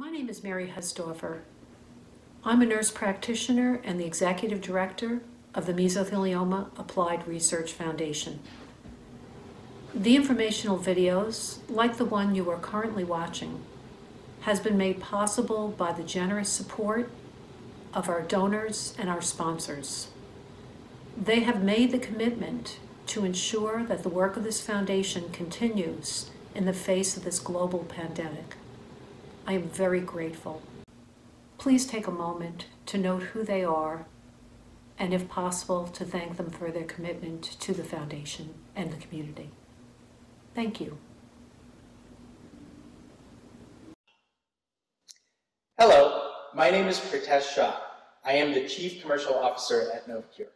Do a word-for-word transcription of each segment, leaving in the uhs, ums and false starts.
My name is Mary Hesdorffer. I'm a nurse practitioner and the executive director of the Mesothelioma Applied Research Foundation. The informational videos, like the one you are currently watching, has been made possible by the generous support of our donors and our sponsors. They have made the commitment to ensure that the work of this foundation continues in the face of this global pandemic. I am very grateful. Please take a moment to note who they are and, if possible, to thank them for their commitment to the foundation and the community. Thank you. Hello, my name is Pritesh Shah. I am the Chief Commercial Officer at Novocure.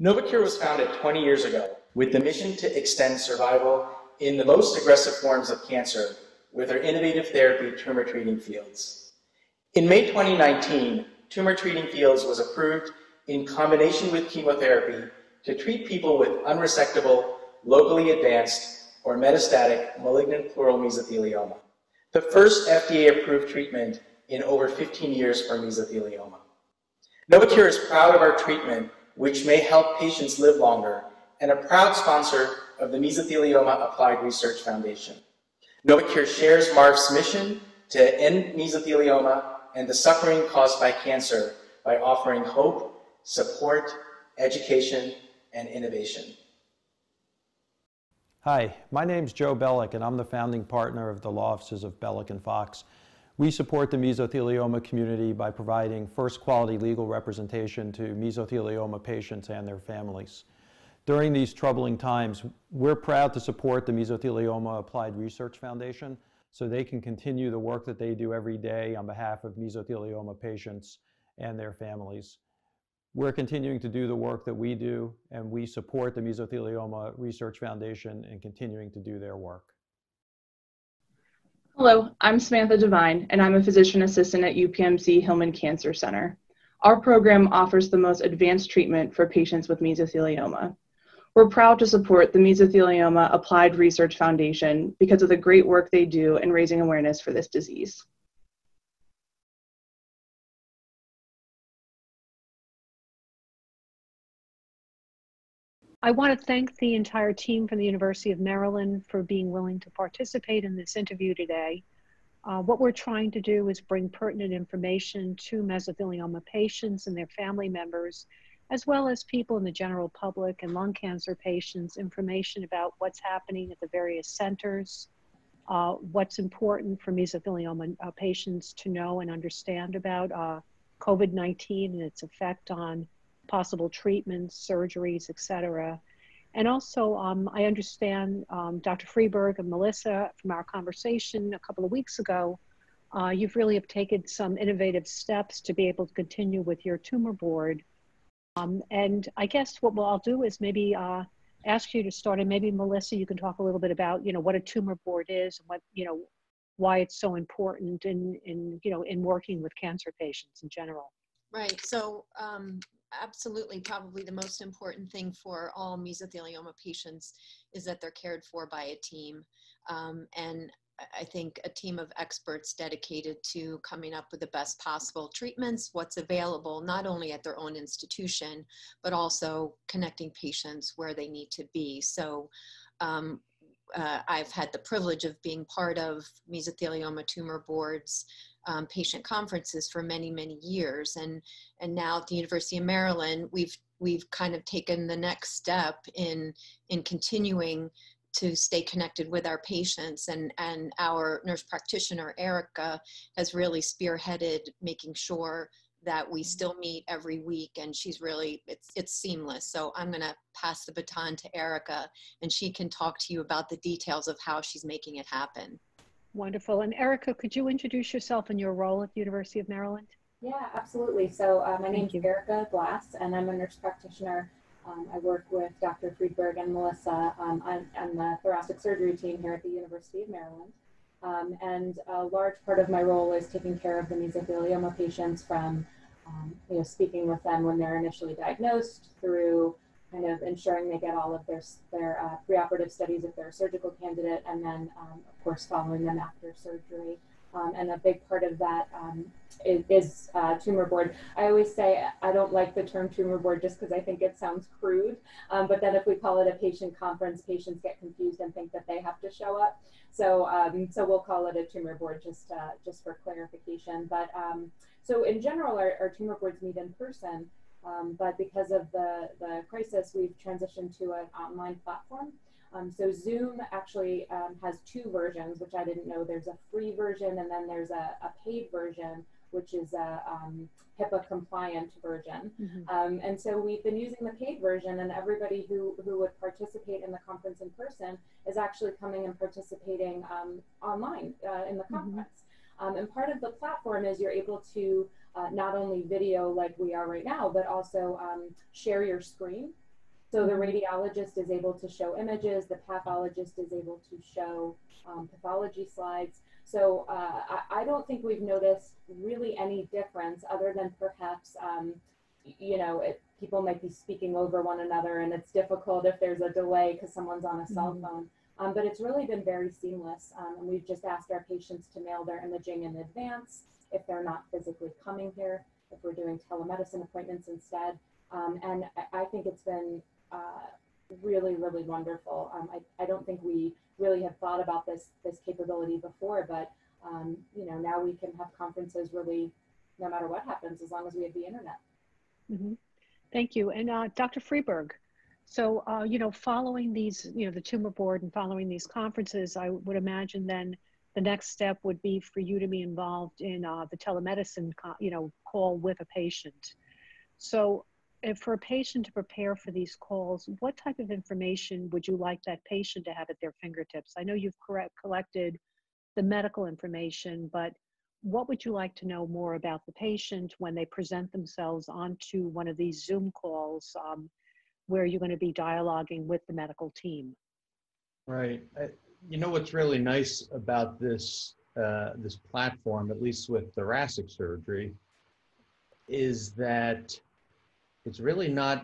Novocure was founded twenty years ago with the mission to extend survival in the most aggressive forms of cancer with our innovative therapy, Tumor Treating Fields. In May twenty nineteen, Tumor Treating Fields was approved in combination with chemotherapy to treat people with unresectable, locally advanced, or metastatic malignant pleural mesothelioma, the first F D A-approved treatment in over fifteen years for mesothelioma. Novocure is proud of our treatment, which may help patients live longer, and a proud sponsor of the Mesothelioma Applied Research Foundation. Novocure shares M A R F's mission to end mesothelioma and the suffering caused by cancer by offering hope, support, education, and innovation. Hi, my name's Joe Bellick, and I'm the founding partner of the Law Offices of Bellick and Fox. We support the mesothelioma community by providing first quality legal representation to mesothelioma patients and their families. During these troubling times, we're proud to support the Mesothelioma Applied Research Foundation so they can continue the work that they do every day on behalf of mesothelioma patients and their families. We're continuing to do the work that we do, and we support the Mesothelioma Research Foundation in continuing to do their work. Hello, I'm Samantha Devine, and I'm a physician assistant at U P M C Hillman Cancer Center. Our program offers the most advanced treatment for patients with mesothelioma. We're proud to support the Mesothelioma Applied Research Foundation because of the great work they do in raising awareness for this disease. I want to thank the entire team from the University of Maryland for being willing to participate in this interview today. Uh, what we're trying to do is bring pertinent information to mesothelioma patients and their family members, as well as people in the general public and lung cancer patients, information about what's happening at the various centers, uh, what's important for mesothelioma uh, patients to know and understand about uh, COVID nineteen and its effect on possible treatments, surgeries, et cetera. And also, um, I understand um, Doctor Friedberg and Melissa, from our conversation a couple of weeks ago, uh, you've really have taken some innovative steps to be able to continue with your tumor board. Um, and I guess what we'll all do is maybe uh, ask you to start, and maybe Melissa, you can talk a little bit about, you know, what a tumor board is and what, you know, why it's so important in, in you know, in working with cancer patients in general. Right, so um, absolutely, probably the most important thing for all mesothelioma patients is that they're cared for by a team. Um, and I think a team of experts dedicated to coming up with the best possible treatments, what's available, not only at their own institution, but also connecting patients where they need to be. So um, uh, I've had the privilege of being part of mesothelioma tumor boards, um, patient conferences for many, many years. And, and now at the University of Maryland, we've, we've kind of taken the next step in, in continuing to stay connected with our patients, and, and our nurse practitioner, Erica, has really spearheaded making sure that we still meet every week, and she's really, it's, it's seamless. So I'm gonna pass the baton to Erica, and she can talk to you about the details of how she's making it happen. Wonderful, and Erica, could you introduce yourself and your role at the University of Maryland? Yeah, absolutely. So uh, my name is Erica Glass, and I'm a nurse practitioner. Um, I work with Doctor Friedberg and Melissa um, on, on the thoracic surgery team here at the University of Maryland. Um, and a large part of my role is taking care of the mesothelioma patients from, um, you know, speaking with them when they're initially diagnosed through kind of ensuring they get all of their, their uh, preoperative studies if they're a surgical candidate, and then, um, of course, following them after surgery. Um, and a big part of that um, is, is uh, tumor board. I always say I don't like the term tumor board just because I think it sounds crude, um, but then if we call it a patient conference, patients get confused and think that they have to show up. So, um, so we'll call it a tumor board just, uh, just for clarification. But um, so in general, our, our tumor boards meet in person, um, but because of the, the crisis, we've transitioned to an online platform. Um, so Zoom actually um, has two versions, which I didn't know. There's a free version, and then there's a, a paid version, which is a um, HIPAA compliant version. Mm-hmm. um, and so we've been using the paid version, and everybody who, who would participate in the conference in person is actually coming and participating um, online uh, in the conference. Mm-hmm. um, and part of the platform is you're able to uh, not only video like we are right now, but also um, share your screen. So the radiologist is able to show images, the pathologist is able to show um, pathology slides. So uh, I, I don't think we've noticed really any difference other than perhaps, um, you know, it, people might be speaking over one another and it's difficult if there's a delay because someone's on a cell mm-hmm. phone. Um, but it's really been very seamless. Um, and we've just asked our patients to mail their imaging in advance if they're not physically coming here, if we're doing telemedicine appointments instead. Um, and I, I think it's been Uh, really, really wonderful. Um, I, I don't think we really have thought about this this capability before, but um, you know, now we can have conferences really no matter what happens, as long as we have the internet. Mm-hmm. Thank you. And uh, Doctor Friedberg, so uh, you know, following these, you know, the tumor board and following these conferences, I would imagine then the next step would be for you to be involved in uh, the telemedicine, you know, call with a patient. So and for a patient to prepare for these calls, what type of information would you like that patient to have at their fingertips? I know you've correct, collected the medical information, but what would you like to know more about the patient when they present themselves onto one of these Zoom calls um, where you're going to be dialoguing with the medical team? Right. I, you know what's really nice about this, uh, this platform, at least with thoracic surgery, is that it's really not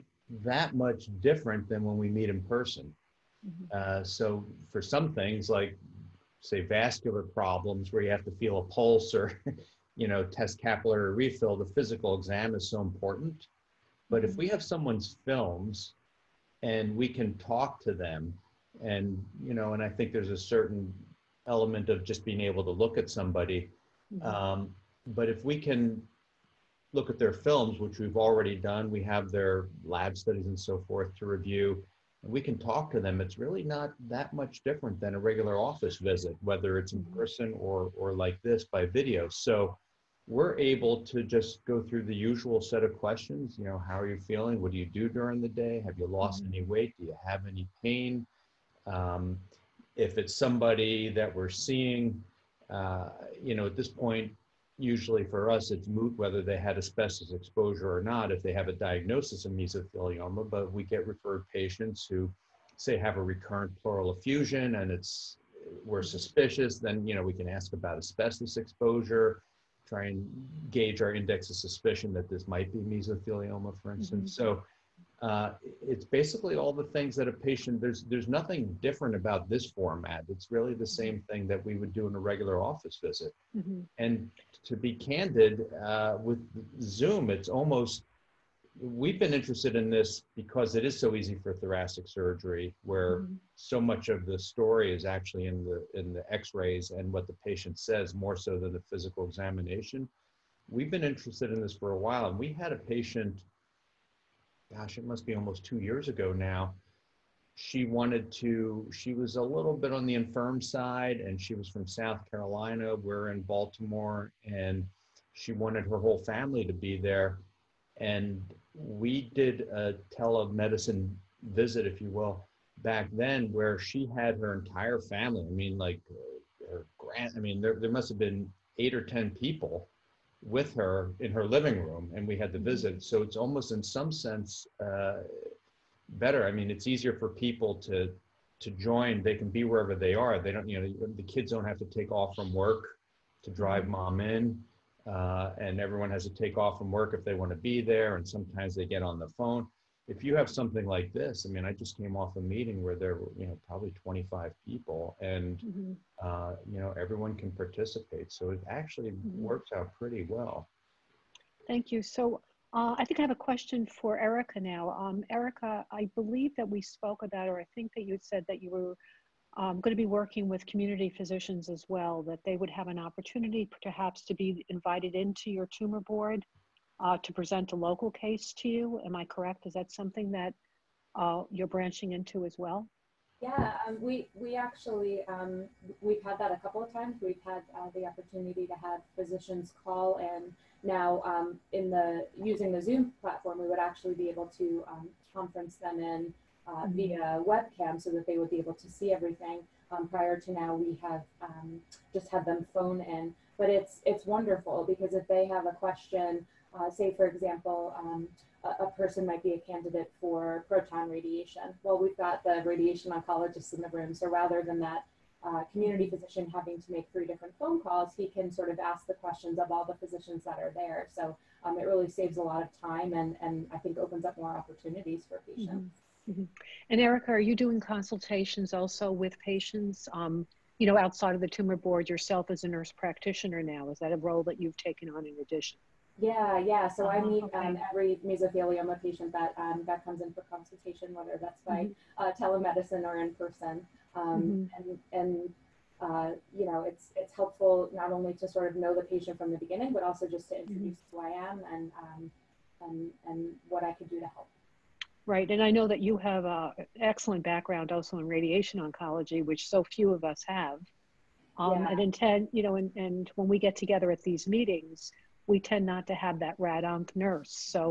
that much different than when we meet in person. Mm-hmm. uh, so for some things like, say, vascular problems where you have to feel a pulse or, you know, test capillary refill, the physical exam is so important. But if we have someone's films and we can talk to them and, you know, and I think there's a certain element of just being able to look at somebody. Mm-hmm. um, but if we can look at their films, which we've already done. We have their lab studies and so forth to review, and we can talk to them. It's really not that much different than a regular office visit, whether it's in person or, or like this by video. So we're able to just go through the usual set of questions. You know, how are you feeling? What do you do during the day? Have you lost mm-hmm. any weight? Do you have any pain? Um, if it's somebody that we're seeing, uh, you know, at this point, usually for us, it's moot whether they had asbestos exposure or not if they have a diagnosis of mesothelioma, but we get referred patients who, say, have a recurrent pleural effusion and it's, we're suspicious, then, you know, we can ask about asbestos exposure, try and gauge our index of suspicion that this might be mesothelioma, for instance. Mm-hmm. So uh, it's basically all the things that a patient, there's, there's nothing different about this format. It's really the same thing that we would do in a regular office visit. Mm-hmm. And to be candid, uh, with Zoom, it's almost, we've been interested in this because it is so easy for thoracic surgery, where mm-hmm. so much of the story is actually in the, in the x-rays and what the patient says, more so than the physical examination. We've been interested in this for a while, and we had a patient, gosh, it must be almost two years ago now. She wanted to, she was a little bit on the infirm side, and she was from South Carolina. We're in Baltimore, and she wanted her whole family to be there. And we did a telemedicine visit, if you will, back then, where she had her entire family. I mean, like her grand, I mean, there, there must have been eight or ten people with her in her living room, and we had the visit. So it's almost in some sense uh, better. I mean, it's easier for people to to join. They can be wherever they are. They don't, you know, the kids don't have to take off from work to drive mom in, uh, and everyone has to take off from work if they want to be there. And sometimes they get on the phone. if you have something like this, I mean, I just came off a meeting where there were, you know, probably twenty-five people, and, mm-hmm. uh, you know, everyone can participate. So it actually mm-hmm. works out pretty well. Thank you. So uh, I think I have a question for Erica now. Um, Erica, I believe that we spoke about, or I think that you said that you were um, going to be working with community physicians as well, that they would have an opportunity perhaps to be invited into your tumor board. Uh, to present a local case to you. Am I correct? Is that something that uh, you're branching into as well? Yeah, um, we, we actually, um, we've had that a couple of times. We've had uh, the opportunity to have physicians call, and now um, in the, using the Zoom platform, we would actually be able to um, conference them in uh, mm-hmm. via webcam so that they would be able to see everything. Um, prior to now, we have um, just had them phone in, but it's, it's wonderful because if they have a question, Uh, say, for example, um, a, a person might be a candidate for proton radiation. Well, we've got the radiation oncologist in the room, so rather than that uh, community physician having to make three different phone calls, he can sort of ask the questions of all the physicians that are there. So um, it really saves a lot of time, and, and I think opens up more opportunities for patients. Mm-hmm. And Erica, are you doing consultations also with patients, um, you know, outside of the tumor board yourself as a nurse practitioner now? Is that a role that you've taken on in addition? Yeah, yeah. So oh, I meet okay. um, every mesothelioma patient that um, that comes in for consultation, whether that's by mm-hmm. uh, telemedicine or in person. Um, mm-hmm. And, and uh, you know, it's it's helpful not only to sort of know the patient from the beginning, but also just to introduce mm-hmm. who I am and um, and and what I can do to help. Right, and I know that you have an excellent background also in radiation oncology, which so few of us have. Um, yeah. And intend, you know, and and when we get together at these meetings, we tend not to have that rad-onc nurse. So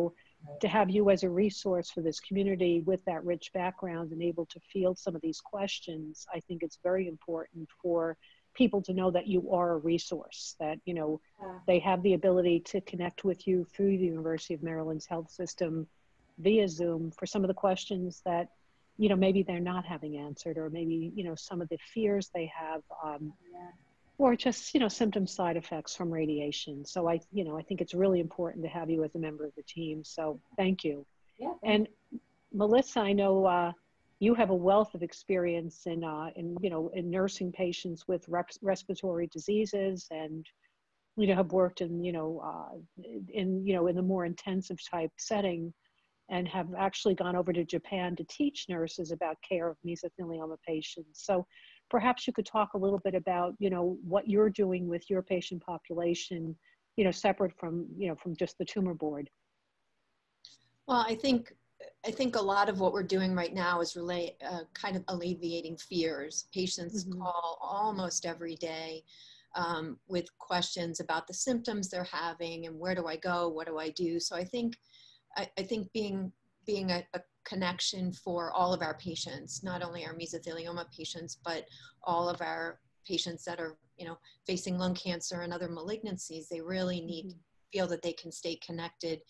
to have you as a resource for this community with that rich background and able to field some of these questions, I think it's very important for people to know that you are a resource, that, you know, yeah. they have the ability to connect with you through the University of Maryland's health system via Zoom for some of the questions that, you know, maybe they're not having answered, or maybe, you know, some of the fears they have. Um, yeah. Or just, you know, symptom side effects from radiation. So I, you know, I think it's really important to have you as a member of the team. So thank you. Yeah, and Melissa, I know uh, you have a wealth of experience in, uh, in you know, in nursing patients with rep respiratory diseases, and you know have worked in, you know, uh, in you know in the more intensive type setting, and have actually gone over to Japan to teach nurses about care of mesothelioma patients. So perhaps you could talk a little bit about, you know, what you're doing with your patient population, you know, separate from, you know, from just the tumor board. Well, I think, I think a lot of what we're doing right now is relate, uh, kind of alleviating fears. Patients mm-hmm. call almost every day um, with questions about the symptoms they're having and where do I go, what do I do? So I think, I, I think being, being a, a connection for all of our patients, not only our mesothelioma patients, but all of our patients that are, you know, facing lung cancer and other malignancies. They really need mm-hmm. to feel that they can stay connected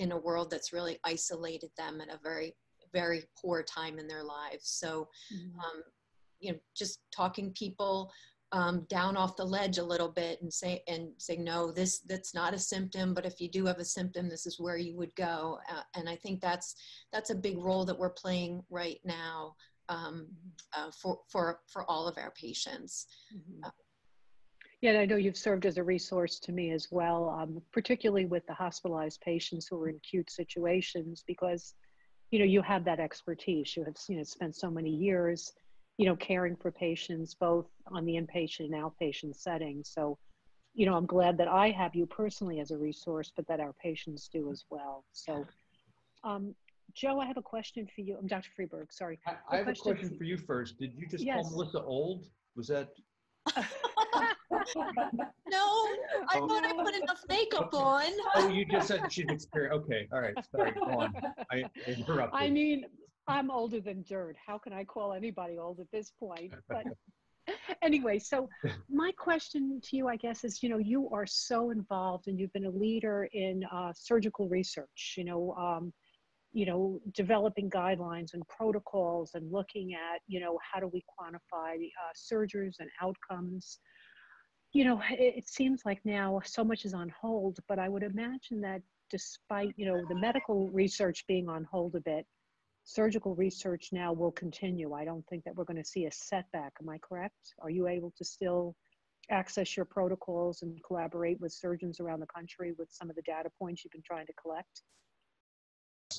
in a world that's really isolated them at a very, very poor time in their lives. So, mm-hmm. um, you know, just talking people um, down off the ledge a little bit and say, and say, no, this, that's not a symptom, but if you do have a symptom, this is where you would go. Uh, and I think that's, that's a big role that we're playing right now, um, uh, for, for, for all of our patients. Mm-hmm. uh, yeah. And I know you've served as a resource to me as well, um, particularly with the hospitalized patients who are in acute situations, because, you know, you have that expertise. You have, you know, spent so many years, you know, caring for patients, both on the inpatient and outpatient setting. So, you know, I'm glad that I have you personally as a resource, but that our patients do as well. So, um, Joe, I have a question for you. I'm Doctor Friedberg, sorry. I, I have a question for you first. Did you just yes. call Melissa old? Was that? No, I oh. thought I put enough makeup on. Oh, you just said she's experienced. Okay, all right, sorry, go on. I interrupted. I mean, I'm older than dirt. How can I call anybody old at this point? But anyway, so my question to you, I guess, is, you know, you are so involved and you've been a leader in uh, surgical research, you know, um, you know, developing guidelines and protocols and looking at, you know, how do we quantify uh, surgeries and outcomes? You know, it, it seems like now so much is on hold, but I would imagine that despite, you know, the medical research being on hold a bit, surgical research now will continue. I don't think that we're going to see a setback. Am I correct? Are you able to still access your protocols and collaborate with surgeons around the country with some of the data points you've been trying to collect?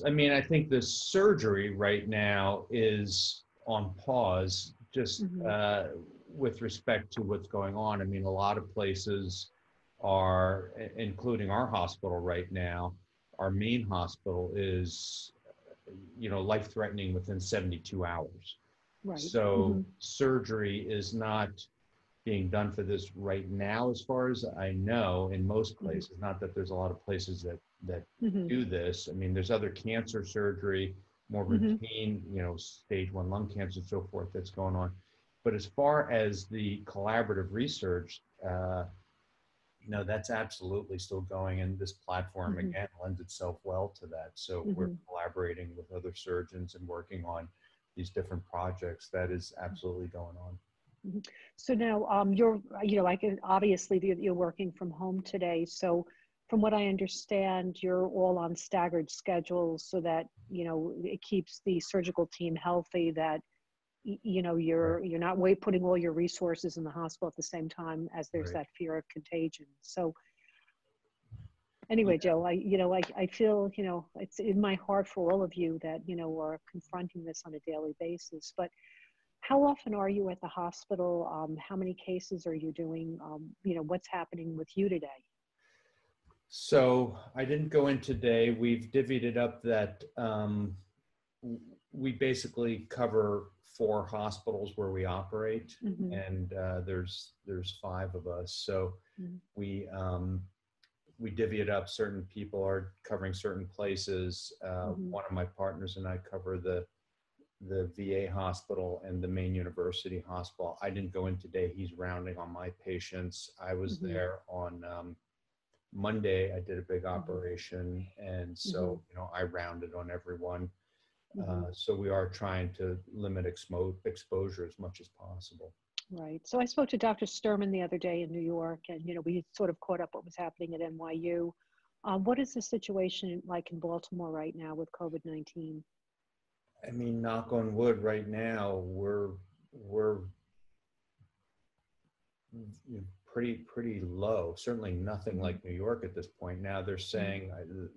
I mean, I think the surgery right now is on pause, just mm-hmm. uh, with respect to what's going on. I mean, a lot of places are, including our hospital right now, our main hospital is, you know, life-threatening within seventy-two hours. Right. So mm-hmm. surgery is not being done for this right now, as far as I know, in most places. Mm-hmm. Not that there's a lot of places that that mm-hmm. do this. I mean, there's other cancer surgery, more routine, mm-hmm. you know, stage one lung cancer and so forth that's going on. But as far as the collaborative research, uh, you know, that's absolutely still going, and this platform mm-hmm. again lends itself well to that. So mm-hmm. we're collaborating with other surgeons and working on these different projects. That is absolutely going on. So now um, you're, you know, I can obviously you're working from home today. So from what I understand, you're all on staggered schedules so that, you know, it keeps the surgical team healthy, that, you know, you're, right. you're not way putting all your resources in the hospital at the same time as there's right. that fear of contagion. So anyway, yeah. Joe, I, you know, I, I feel, you know, it's in my heart for all of you that, you know, are confronting this on a daily basis, but how often are you at the hospital? Um, how many cases are you doing? Um, you know, what's happening with you today? So I didn't go in today. We've divvied it up that um, we basically cover four hospitals where we operate, mm-hmm. and uh, there's there's five of us. So mm-hmm. we um, we divvy it up. Certain people are covering certain places. Uh, mm-hmm. One of my partners and I cover the. the V A hospital and the main university hospital. I didn't go in today. He's rounding on my patients. I was mm-hmm. there on um, Monday. I did a big operation. And so, mm-hmm. you know, I rounded on everyone. Mm-hmm. uh, so we are trying to limit expo exposure as much as possible. Right. So I spoke to Doctor Sturman the other day in New York, and, you know, we sort of caught up what was happening at N Y U. Um, what is the situation like in Baltimore right now with COVID nineteen? I mean, knock on wood, right now, we're, we're pretty, pretty low, certainly nothing like New York at this point. Now they're saying,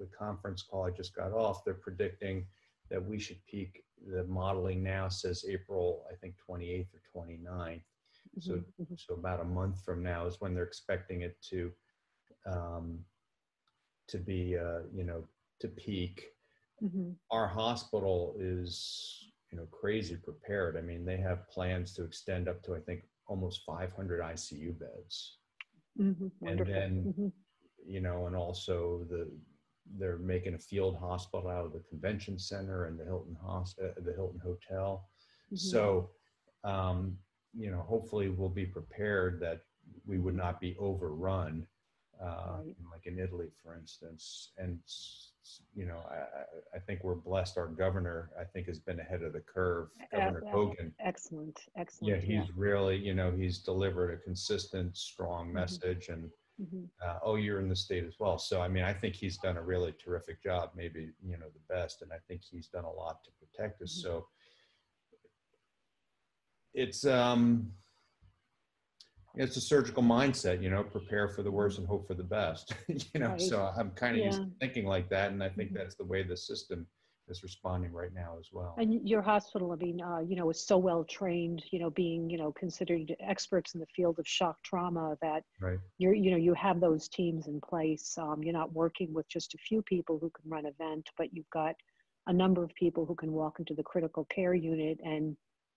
the conference call I just got off, they're predicting that we should peak, the modeling now says April, I think twenty-eighth or twenty-ninth. So, so about a month from now is when they're expecting it to, um, to be, uh, you know, to peak. Mm-hmm. Our hospital is, you know, crazy prepared. I mean, they have plans to extend up to, I think, almost five hundred I C U beds. Mm-hmm. And then, mm-hmm. you know, and also the they're making a field hospital out of the convention center and the Hilton Hos- uh, the Hilton Hotel. Mm-hmm. So, um, you know, hopefully we'll be prepared that we would not be overrun, uh, right. like in Italy, for instance, and. You know, I, I think we're blessed. Our governor, I think, has been ahead of the curve. Governor uh, uh, Hogan. Excellent, excellent. Yeah, he's yeah. really, you know, he's delivered a consistent, strong message. Mm-hmm. And, mm-hmm. uh, oh, you're in the state as well. So, I mean, I think he's done a really terrific job, maybe, you know, the best. And I think he's done a lot to protect us. Mm-hmm. So it's, um, it's a surgical mindset, you know, prepare for the worst and hope for the best, you know, right. so I'm kind of yeah. used to thinking like that. And I think mm-hmm. that's the way the system is responding right now as well. And your hospital, I mean, uh, you know, is so well trained, you know, being, you know, considered experts in the field of shock trauma that right. you're, you know, you have those teams in place. Um, you're not working with just a few people who can run an event, but you've got a number of people who can walk into the critical care unit and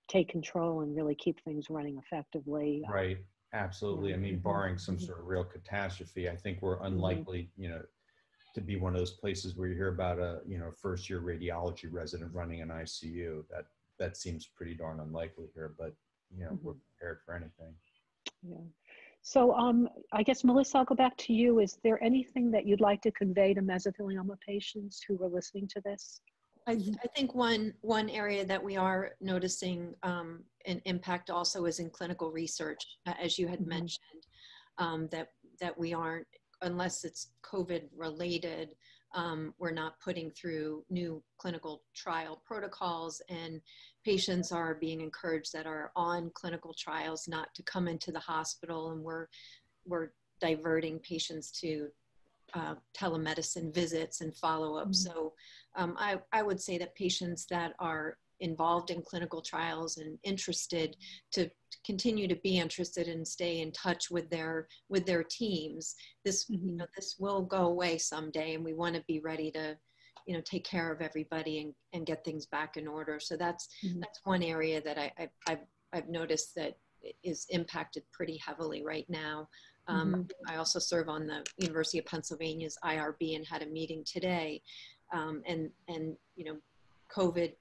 take control and really keep things running effectively. Right. Um, Absolutely. I mean, barring some sort of real catastrophe, I think we're unlikely, you know, to be one of those places where you hear about a, you know, first year radiology resident running an I C U. That that seems pretty darn unlikely here, but, you know, we're prepared for anything. Yeah. So um, I guess, Melissa, I'll go back to you. Is there anything that you'd like to convey to mesothelioma patients who are listening to this? I, I think one, one area that we are noticing um, an impact also is in clinical research, uh, as you had mm-hmm. mentioned, um, that, that we aren't, unless it's COVID related, Um, we're not putting through new clinical trial protocols, and patients are being encouraged that are on clinical trials not to come into the hospital, and we're, we're diverting patients to uh, telemedicine visits and follow-up. Mm-hmm. So um, I, I would say that patients that are involved in clinical trials and interested to continue to be interested and stay in touch with their with their teams. This mm-hmm. you know, this will go away someday, and we want to be ready to, you know, take care of everybody and, and get things back in order. So that's mm-hmm. that's one area that I, I I've I've noticed that is impacted pretty heavily right now. Um, mm-hmm. I also serve on the University of Pennsylvania's I R B and had a meeting today, um, and and you know, COVID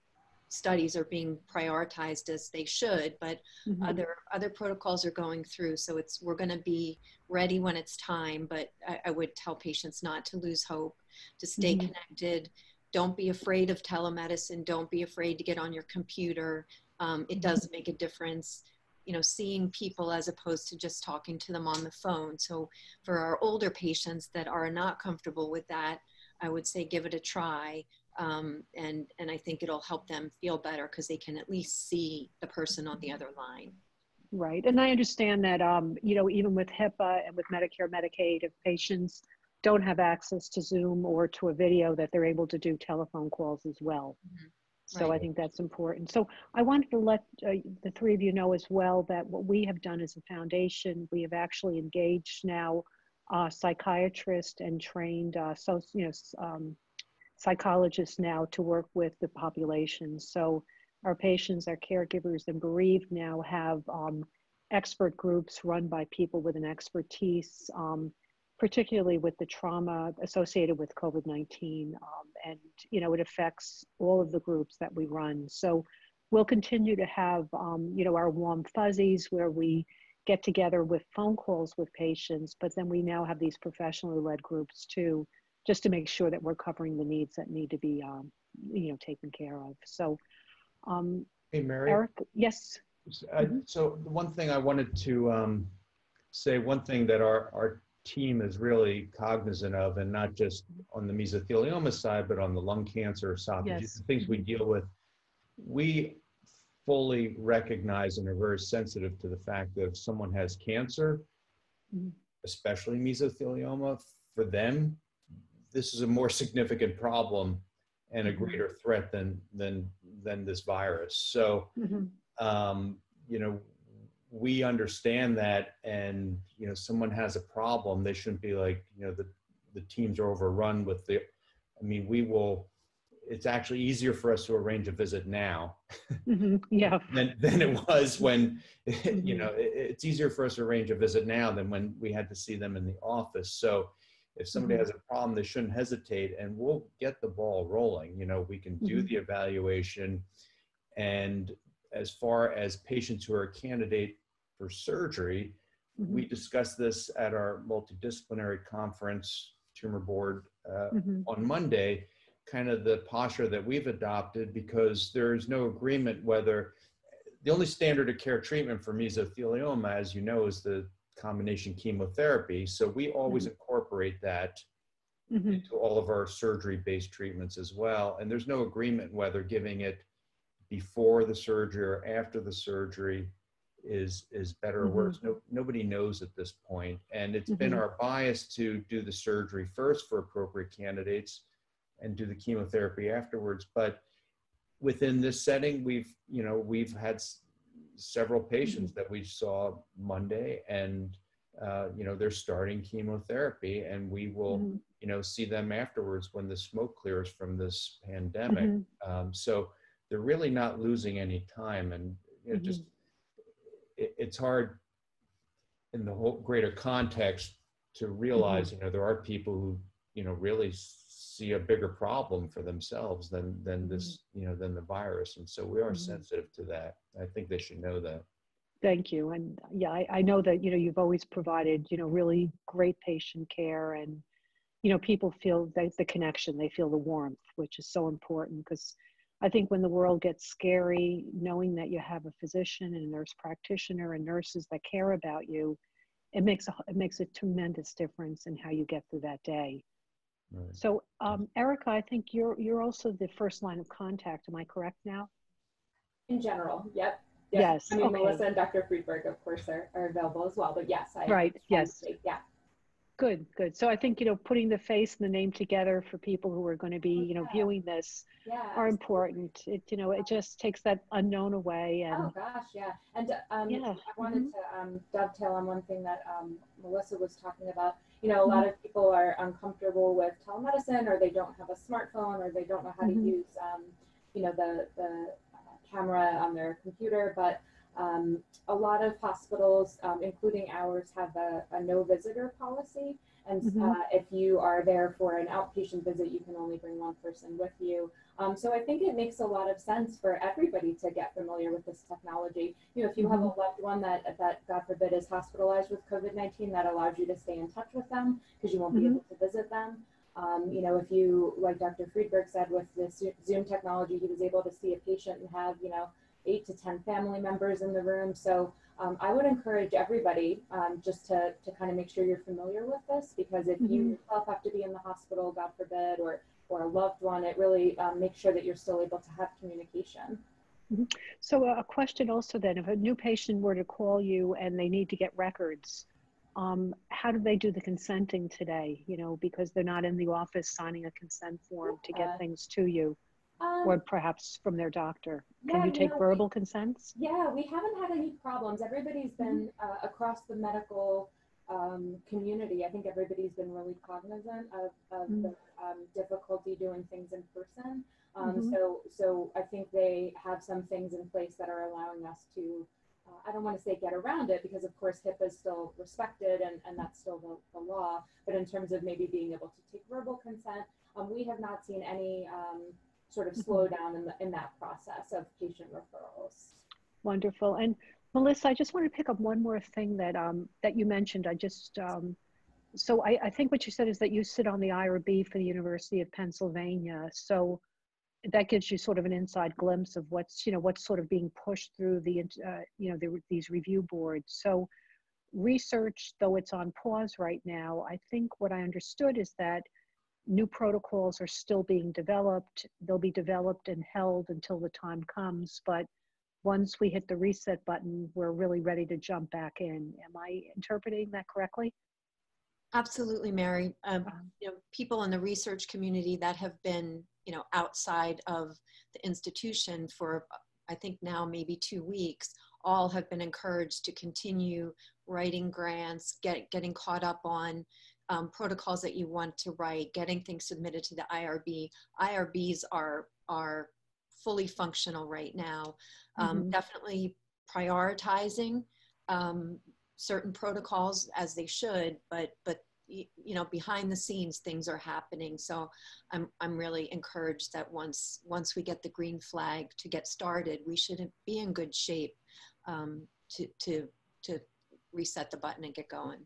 studies are being prioritized as they should, but mm-hmm. other other protocols are going through. So it's we're going to be ready when it's time. But I, I would tell patients not to lose hope, to stay mm-hmm. connected. Don't be afraid of telemedicine. Don't be afraid to get on your computer. Um, it does make a difference, you know, seeing people as opposed to just talking to them on the phone. So for our older patients that are not comfortable with that, I would say give it a try. Um, and, and I think it'll help them feel better because they can at least see the person on the other line. Right. And I understand that, um, you know, even with HIPAA and with Medicare, Medicaid, if patients don't have access to Zoom or to a video, that they're able to do telephone calls as well. Mm-hmm. So right. I think that's important. So I wanted to let uh, the three of you know as well that what we have done as a foundation, we have actually engaged now uh, psychiatrists and trained uh, so, you know, um, psychologists now to work with the population. So our patients, our caregivers, and bereaved now have um, expert groups run by people with an expertise, um, particularly with the trauma associated with COVID nineteen. Um, and, you know, it affects all of the groups that we run. So we'll continue to have, um, you know, our warm fuzzies where we get together with phone calls with patients, but then we now have these professionally led groups too, just to make sure that we're covering the needs that need to be, um, you know, taken care of. So, um, hey, Mary. Eric, yes. I, mm-hmm. So the one thing I wanted to um, say, one thing that our, our team is really cognizant of, and not just on the mesothelioma side, but on the lung cancer side, yes. the things we deal with, we fully recognize and are very sensitive to the fact that if someone has cancer, mm-hmm. especially mesothelioma, for them, this is a more significant problem and a greater threat than than than this virus. So, mm-hmm. um, you know, we understand that, and you know, someone has a problem, they shouldn't be like, you know, the the teams are overrun with the. I mean, we will. It's actually easier for us to arrange a visit now, mm-hmm. yeah, than than it was when, mm-hmm. you know, it, it's easier for us to arrange a visit now than when we had to see them in the office. So. If somebody mm-hmm. has a problem, they shouldn't hesitate, and we'll get the ball rolling. You know, we can do mm-hmm. the evaluation. And as far as patients who are a candidate for surgery, mm-hmm. we discussed this at our multidisciplinary conference, Tumor Board, uh, mm-hmm. on Monday, kind of the posture that we've adopted, because there is no agreement whether the only standard of care treatment for mesothelioma, as you know, is the combination chemotherapy. So we always mm-hmm. incorporate that mm-hmm. into all of our surgery-based treatments as well. And there's no agreement whether giving it before the surgery or after the surgery is, is better mm-hmm. or worse. No, nobody knows at this point. And it's mm-hmm. been our bias to do the surgery first for appropriate candidates and do the chemotherapy afterwards. But within this setting, we've, you know, we've had several patients mm-hmm. that we saw Monday, and uh, you know, they're starting chemotherapy, and we will, mm-hmm. you know, see them afterwards when the smoke clears from this pandemic. Mm-hmm. Um, so they're really not losing any time, and you know, mm-hmm. just it, it's hard in the whole greater context to realize, mm-hmm. you know, there are people who, you know, really see a bigger problem for themselves than than this, you know, than the virus. And so we are mm-hmm. sensitive to that. I think they should know that. Thank you. And yeah, I, I know that, you know, you've always provided, you know, really great patient care, and, you know, people feel the, the connection, they feel the warmth, which is so important, because I think when the world gets scary, knowing that you have a physician and a nurse practitioner and nurses that care about you, it makes a, it makes a tremendous difference in how you get through that day. Right. So, um, Erica, I think you're you're also the first line of contact. Am I correct now? In general, yep. Yep. Yes. I mean, okay. Melissa and Doctor Friedberg, of course, are, are available as well. But yes, I right. Yes. Say, yeah. Good. Good. So I think, you know, putting the face and the name together for people who are going to be, you know, yeah. viewing this yeah, are absolutely. important. It, you know, it just takes that unknown away. And, oh gosh, yeah. And um, yeah. I wanted mm-hmm. to um, dovetail on one thing that um, Melissa was talking about. You know, a lot of people are uncomfortable with telemedicine, or they don't have a smartphone, or they don't know how mm-hmm. to use, um, you know, the the camera on their computer, but um, a lot of hospitals, um, including ours, have a, a no visitor policy. And mm-hmm. uh, if you are there for an outpatient visit, you can only bring one person with you. Um, so I think it makes a lot of sense for everybody to get familiar with this technology. You know, if you mm-hmm. have a loved one that, that, God forbid, is hospitalized with COVID nineteen, that allows you to stay in touch with them because you won't mm-hmm. be able to visit them. Um, you know, if you, like Doctor Friedberg said, with this Zoom technology, he was able to see a patient and have, you know, eight to ten family members in the room. So um, I would encourage everybody um, just to, to kind of make sure you're familiar with this, because if mm-hmm. you yourself have to be in the hospital, God forbid, or, or a loved one, it really um, makes sure that you're still able to have communication. Mm-hmm. So a question also then, if a new patient were to call you and they need to get records, Um, how do they do the consenting today, you know, because they're not in the office signing a consent form to get things to you, um, or perhaps from their doctor? Can yeah, you take no, verbal we, consents? Yeah, we haven't had any problems. Everybody's been uh, across the medical um, community. I think everybody's been really cognizant of, of mm-hmm. the um, difficulty doing things in person. Um, mm-hmm. So, so I think they have some things in place that are allowing us to I don't want to say get around it, because of course HIPAA is still respected, and, and that's still the, the law, but in terms of maybe being able to take verbal consent, um, we have not seen any um, sort of slowdown in, the, in that process of patient referrals. Wonderful. And Melissa, I just want to pick up one more thing that, um, that you mentioned. I just, um, so I, I think what you said is that you sit on the I R B for the University of Pennsylvania. So that gives you sort of an inside glimpse of what's, you know, what's sort of being pushed through the, uh, you know, the, these review boards. So research, though it's on pause right now, I think what I understood is that new protocols are still being developed. They'll be developed and held until the time comes. But once we hit the reset button, we're really ready to jump back in. Am I interpreting that correctly? Absolutely, Mary. Um, you know, people in the research community that have been, you know, outside of the institution for, I think now maybe two weeks, all have been encouraged to continue writing grants, get, getting caught up on um, protocols that you want to write, getting things submitted to the I R B. I R Bs are, are fully functional right now. Um, mm-hmm. Definitely prioritizing um, certain protocols as they should, but but you know, behind the scenes things are happening. So I'm I'm really encouraged that once once we get the green flag to get started, we should be in good shape um, to to to reset the button and get going.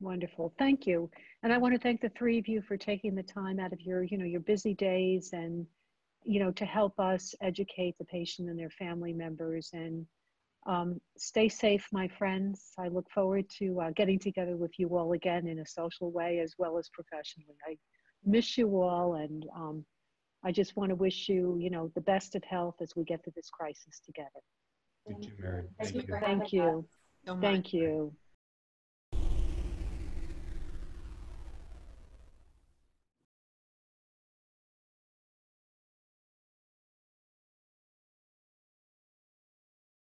Wonderful, thank you. And I want to thank the three of you for taking the time out of your you know your busy days and you know to help us educate the patient and their family members. And Um, stay safe, my friends. I look forward to uh, getting together with you all again in a social way as well as professionally. I miss you all, and um, I just want to wish you, you know, the best of health as we get through this crisis together. Thank you, Mary. Thank you. Thank you. Thank you.